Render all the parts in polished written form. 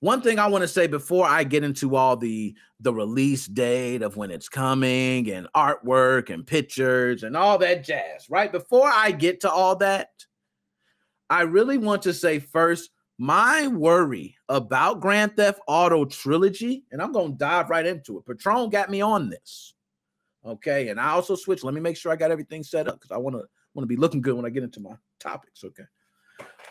One thing I want to say before I get into all the release date of when it's coming and artwork and pictures and all that jazz, right? Before I get to all that, I really want to say first, my worry about Grand Theft Auto Trilogy, and I'm going to dive right into it. Patron got me on this. Okay, and I also switched. Let me make sure I got everything set up because I want to be looking good when I get into my topics, okay?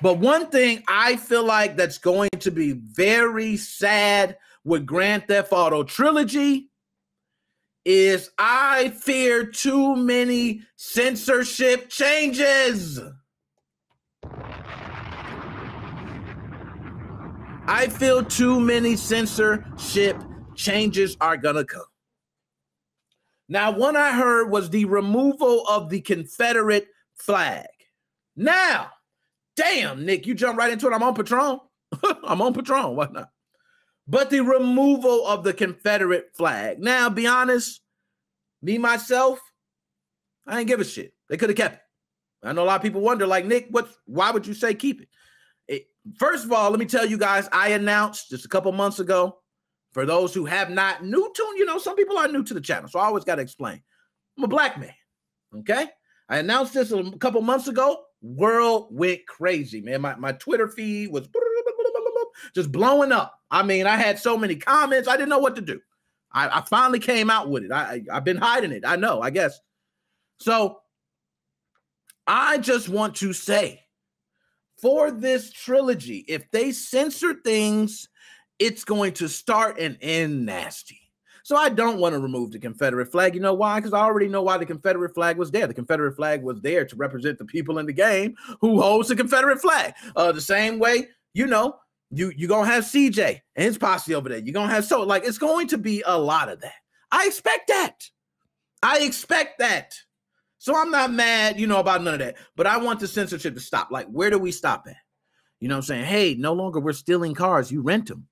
But one thing I feel like that's going to be very sad with Grand Theft Auto Trilogy is I fear too many censorship changes. I feel too many censorship changes are gonna come. Now, one I heard was the removal of the Confederate flag. Now, damn, Nick, you jump right into it. I'm on Patron. I'm on Patron. Why not? But the removal of the Confederate flag. Now, be honest, me, myself, I ain't give a shit. They could have kept it. I know a lot of people wonder, like, Nick, why would you say keep it? First of all, let me tell you guys, I announced just a couple months ago, for those who have not new to, you know, some people are new to the channel, so I always got to explain. I'm a black man, okay? I announced this a couple months ago. World went crazy, man. My Twitter feed was just blowing up. I mean, I had so many comments. I didn't know what to do. I finally came out with it. I've been hiding it. I know, I guess. So I just want to say, for this trilogy, if they censor things, it's going to start and end nasty. So I don't want to remove the Confederate flag. You know why? Because I already know why the Confederate flag was there. The Confederate flag was there to represent the people in the game who holds the Confederate flag. The same way, you know, you're going to have CJ and his posse over there. You're going to have so, like, it's going to be a lot of that. I expect that. I expect that. So I'm not mad, you know, about none of that. But I want the censorship to stop. Like, where do we stop at? You know what I'm saying? Hey, no longer we're stealing cars. You rent them.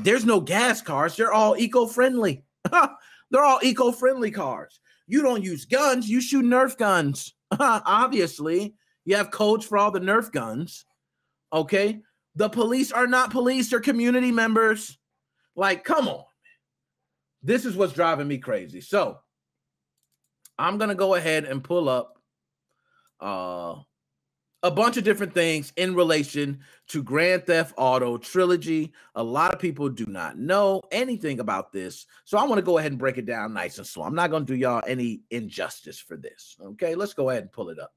There's no gas cars. They're all eco-friendly. They're all eco-friendly cars. You don't use guns. You shoot Nerf guns. Obviously, you have codes for all the Nerf guns. Okay? The police are not police. They're community members. Like, come on. This is what's driving me crazy. So I'm going to go ahead and pull up a bunch of different things in relation to Grand Theft Auto Trilogy. A lot of people do not know anything about this, so I want to go ahead and break it down nice and slow. I'm not going to do y'all any injustice for this. Okay, let's go ahead and pull it up.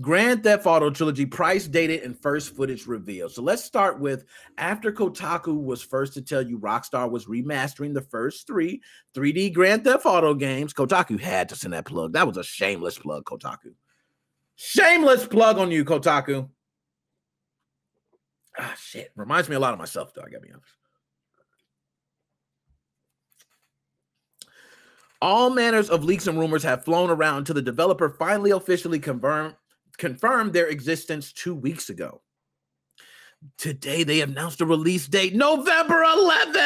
Grand Theft Auto Trilogy, price, dated, and first footage revealed. So let's start with, after Kotaku was first to tell you Rockstar was remastering the first three 3D Grand Theft Auto games, Kotaku had to send that plug. That was a shameless plug, Kotaku. Shameless plug on you, Kotaku. Ah, shit. Reminds me a lot of myself, though. I gotta be honest. All manners of leaks and rumors have flown around until the developer finally officially confirmed their existence 2 weeks ago. Today, they announced a release date, November 11th!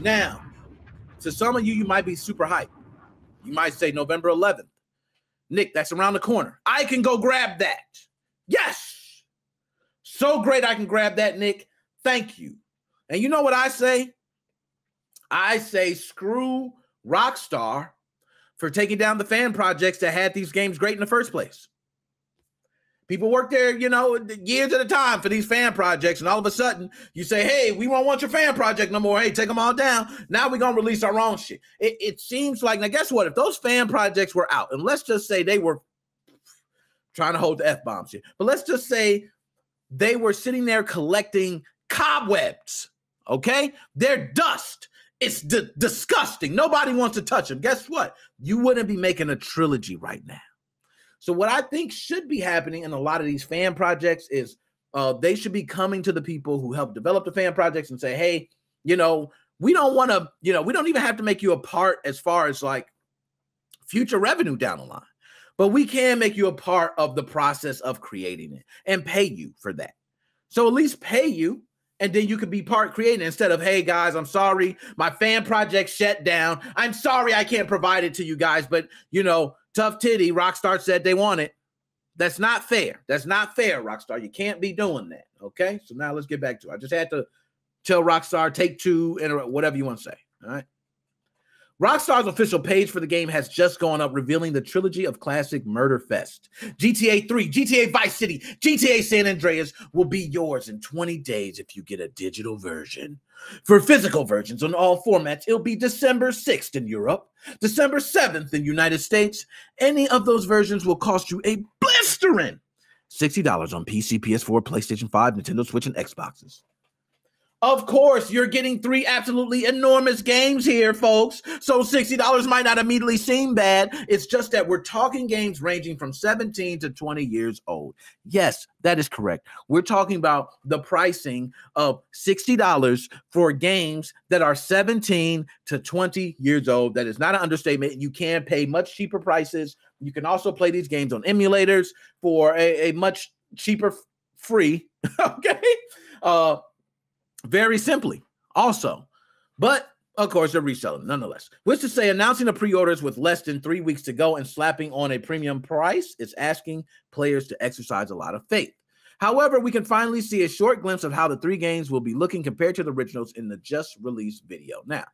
Now, to some of you, you might be super hyped. You might say November 11th. Nick, that's around the corner. I can go grab that. Yes! So great I can grab that, Nick. Thank you. And you know what I say? I say screw Rockstar for taking down the fan projects that had these games great in the first place. People work there, you know, years at a time for these fan projects, and all of a sudden you say, hey, we won't want your fan project no more. Hey, take them all down. Now we're going to release our own shit. It seems like, now guess what? If those fan projects were out, and let's just say they were trying to hold the F-bombs here, but let's just say they were sitting there collecting cobwebs, okay? They're dust. It's disgusting. Nobody wants to touch them. Guess what? You wouldn't be making a trilogy right now. So what I think should be happening in a lot of these fan projects is they should be coming to the people who helped develop the fan projects and say, hey, you know, we don't want to, you know, we don't even have to make you a part as far as like future revenue down the line, but we can make you a part of the process of creating it and pay you for that. So at least pay you, and then you could be part creating instead of, hey guys, I'm sorry, my fan project shut down. I'm sorry I can't provide it to you guys, but you know, tough titty, Rockstar said they want it. That's not fair. That's not fair, Rockstar. You can't be doing that, okay? So now let's get back to it. I just had to tell Rockstar, take two, and whatever you want to say, all right? Rockstar's official page for the game has just gone up, revealing the trilogy of classic Murder Fest. GTA 3, GTA Vice City, GTA San Andreas will be yours in 20 days if you get a digital version. For physical versions on all formats, it'll be December 6th in Europe, December 7th in the United States. Any of those versions will cost you a blistering $60 on PC, PS4, PlayStation 5, Nintendo Switch, and Xboxes. Of course, you're getting three absolutely enormous games here, folks. So $60 might not immediately seem bad. It's just that we're talking games ranging from 17 to 20 years old. Yes, that is correct. We're talking about the pricing of $60 for games that are 17 to 20 years old. That is not an understatement. You can pay much cheaper prices. You can also play these games on emulators for a much cheaper free, okay? Very simply, also. But, of course, they're reselling, nonetheless. Which to say, announcing the pre-orders with less than 3 weeks to go and slapping on a premium price is asking players to exercise a lot of faith. However, we can finally see a short glimpse of how the three games will be looking compared to the originals in the just-released video. Now,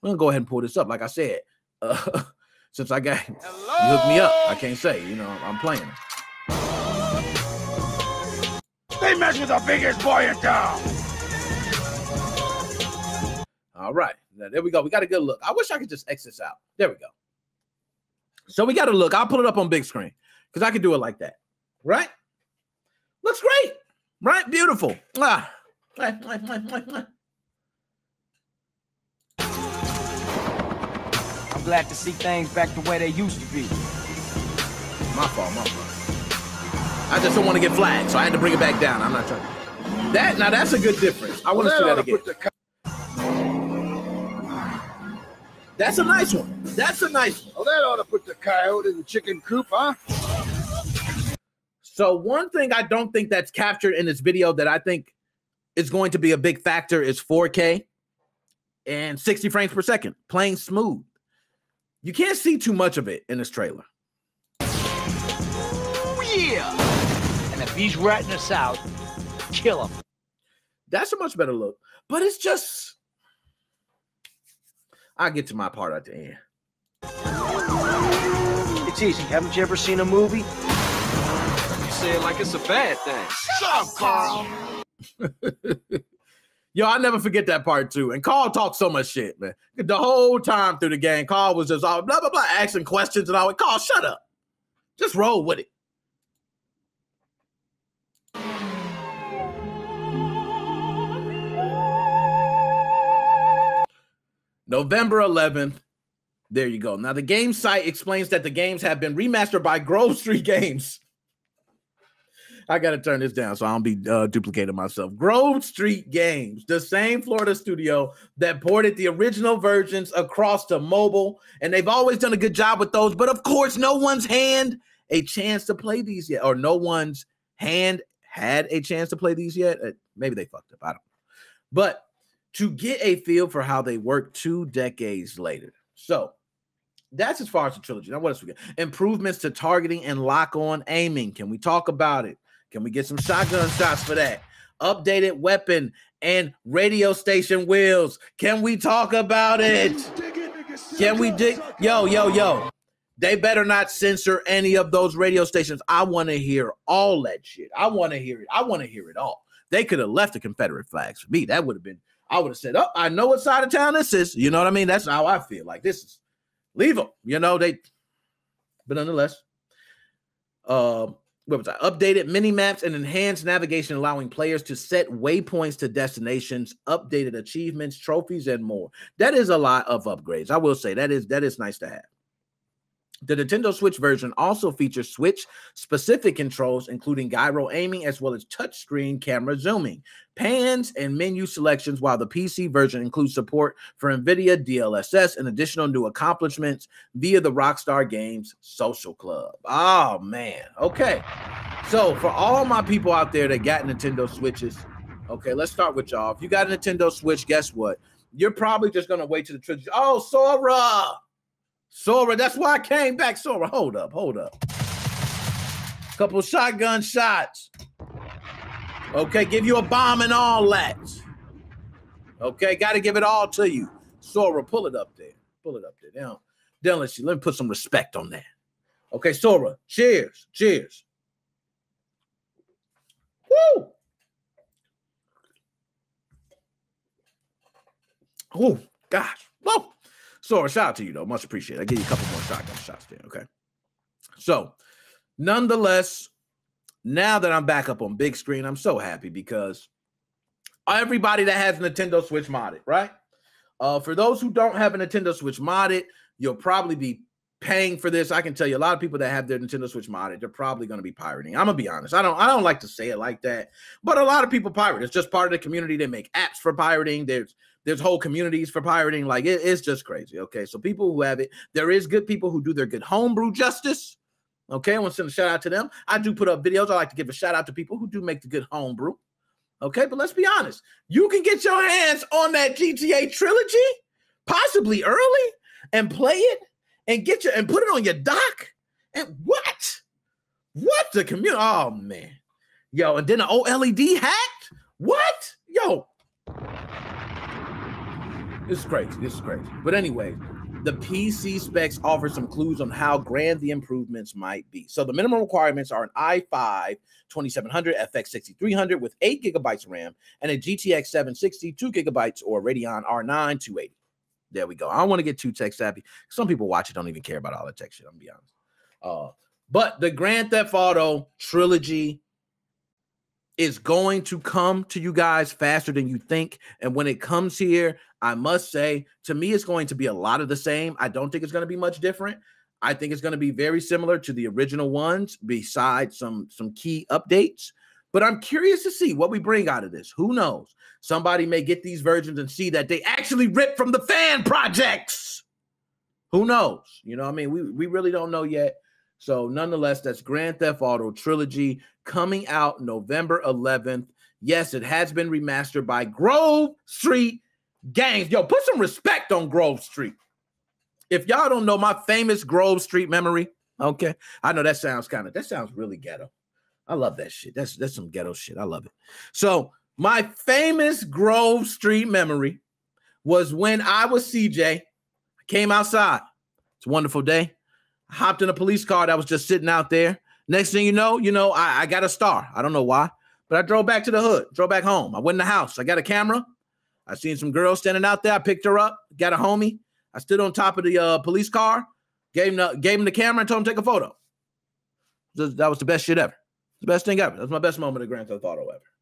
we're going to go ahead and pull this up. Like I said, since I got you hooked me up, I can't say. You know, I'm playing. They mess with the biggest boy in town. All right, now, there we go. We got a good look. I wish I could just X this out. There we go. So we got a look. I'll put it up on big screen because I can do it like that, right? Looks great, right? Beautiful. Ah. I'm glad to see things back the way they used to be. My fault, my fault. I just don't want to get flagged, so I had to bring it back down. I'm not trying to... That, now that's a good difference. I want to see that again. That's a nice one. That's a nice one. Well, that ought to put the coyote in the chicken coop, huh? So one thing I don't think that's captured in this video that I think is going to be a big factor is 4K and 60 frames per second, playing smooth. You can't see too much of it in this trailer. Yeah. And if he's ratting us out, kill him. That's a much better look. But it's just... I'll get to my part at the end. It's easy. Haven't you ever seen a movie? You say it like it's a bad thing. Shut up, Carl. Yo, I'll never forget that part, too. And Carl talked so much shit, man. The whole time through the game, Carl was just all blah, blah, blah, asking questions and all. Carl, shut up. Just roll with it. November 11th. There you go. Now, the game site explains that the games have been remastered by Grove Street Games. I got to turn this down so I don't be duplicating myself. Grove Street Games, the same Florida studio that ported the original versions across to mobile, and they've always done a good job with those. But, of course, no one's hand a chance to play these yet, or no one's hand had a chance to play these yet. Maybe they fucked up. I don't know. But to get a feel for how they work 2 decades later. So that's as far as the trilogy. Now, what else we got? Improvements to targeting and lock-on aiming. Can we talk about it? Can we get some shotgun shots for that? Updated weapon and radio station wheels. Can we talk about it? Can we dig? Yo. They better not censor any of those radio stations. I want to hear all that shit. I want to hear it. I want to hear it all. They could have left the Confederate flags for me. That would have been... I would have said, oh, I know what side of town this is. You know what I mean? That's how I feel. Like, this is, leave them. You know, they, but nonetheless, what was I? Updated mini maps and enhanced navigation, allowing players to set waypoints to destinations, updated achievements, trophies, and more. That is a lot of upgrades. I will say that is nice to have. The Nintendo Switch version also features Switch-specific controls, including gyro aiming as well as touchscreen camera zooming, pans, and menu selections, while the PC version includes support for Nvidia DLSS and additional new accomplishments via the Rockstar Games Social Club. Oh, man. Okay. So, for all my people out there that got Nintendo Switches, okay, let's start with y'all. If you got a Nintendo Switch, guess what? You're probably just going to wait till the trilogy. Oh, Sora! Sora, that's why I came back. Sora, hold up. A couple shotgun shots. Okay, give you a bomb and all that. Okay, got to give it all to you. Sora, pull it up there. Pull it up there. Now, Dylan, let me put some respect on that. Okay, Sora, cheers. Cheers. Woo! Oh, gosh. Whoa. Sora, shout out to you, though. Much appreciated. I'll give you a couple more shotgun shots there, okay? So, nonetheless, now that I'm back up on big screen, I'm so happy because everybody that has Nintendo Switch modded, right? For those who don't have a Nintendo Switch modded, you'll probably be paying for this. I can tell you a lot of people that have their Nintendo Switch modded, they're probably going to be pirating. I'm going to be honest. I don't like to say it like that, but a lot of people pirate. It's just part of the community. They make apps for pirating. There's whole communities for pirating. Like, it's just crazy, okay? So people who have it, there is good people who do their good homebrew justice, okay? I want to send a shout out to them. I do put up videos. I like to give a shout out to people who do make the good homebrew, okay? But let's be honest. You can get your hands on that GTA trilogy, possibly early, and play it, and get your, and put it on your dock, and what? What the community? Oh, man. Yo, and then an OLED hacked? What? Yo. This is crazy. This is crazy. But anyway, the PC specs offer some clues on how grand the improvements might be. So the minimum requirements are an i5 2700 FX 6300 with 8 gigabytes of RAM and a GTX 760 2 gigabytes or Radeon R9 280. There we go. I don't want to get too tech savvy. Some people watch it, don't even care about all that tech shit. I'm gonna be honest. But the Grand Theft Auto trilogy is going to come to you guys faster than you think. And when it comes here, I must say, to me, it's going to be a lot of the same. I don't think it's going to be much different. I think it's going to be very similar to the original ones, besides some key updates. But I'm curious to see what we bring out of this. Who knows? Somebody may get these versions and see that they actually ripped from the fan projects. Who knows? You know what I mean? We really don't know yet. So nonetheless, that's Grand Theft Auto Trilogy coming out November 11th. Yes, it has been remastered by Grove Street Games. Yo, put some respect on Grove Street. If y'all don't know my famous Grove Street memory, okay? I know that sounds that sounds really ghetto. I love that shit. That's some ghetto shit. I love it. So my famous Grove Street memory was when I was CJ. I came outside. It's a wonderful day. I hopped in a police car that was just sitting out there. Next thing you know, I got a star. I don't know why, but I drove back to the hood, drove back home. I went in the house. I got a camera. I seen some girl standing out there. I picked her up, got a homie. I stood on top of the police car, gave him the camera and told him to take a photo. That was the best shit ever. The best thing ever. That's my best moment of Grand Theft Auto ever.